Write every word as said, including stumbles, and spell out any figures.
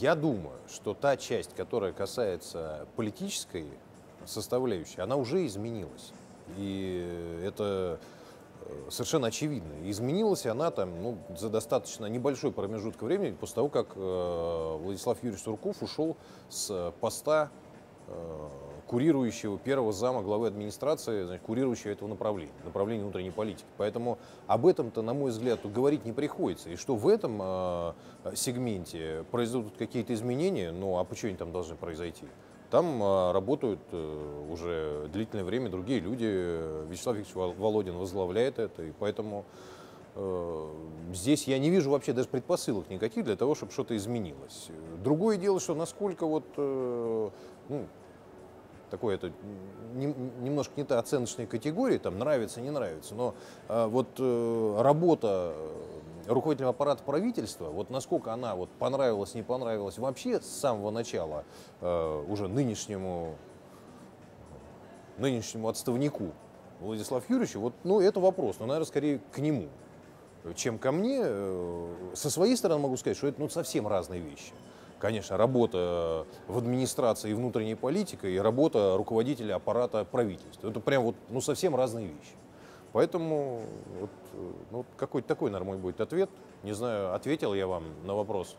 Я думаю, что та часть, которая касается политической составляющей, она уже изменилась. И это совершенно очевидно. Изменилась она там, ну, за достаточно небольшой промежуток времени после того, как э, Владислав Юрьевич Сурков ушел с поста э, курирующего первого зама главы администрации, значит, курирующего этого направления, направления внутренней политики. Поэтому об этом-то, на мой взгляд, говорить не приходится. И что в этом э, сегменте произойдут какие-то изменения, ну а почему они там должны произойти? Там работают уже длительное время другие люди. Вячеслав Викторович Володин возглавляет это, и поэтому э, здесь я не вижу вообще даже предпосылок никаких для того, чтобы что-то изменилось. Другое дело, что насколько вот, э, ну, такое это не, немножко не та оценочная категория, там нравится, не нравится, но э, вот э, работа руководителем аппарата правительства, вот насколько она вот понравилась, не понравилась вообще с самого начала э, уже нынешнему, нынешнему отставнику Владиславу Юрьевичу, вот, ну, это вопрос, но, наверное, скорее к нему, чем ко мне. Со своей стороны могу сказать, что это, ну, совсем разные вещи. Конечно, работа в администрации и внутренней политикой, и работа руководителя аппарата правительства. Это прям вот, ну, совсем разные вещи. Поэтому вот, ну, какой-то такой, наверное, будет ответ. Не знаю, ответил я вам на вопрос.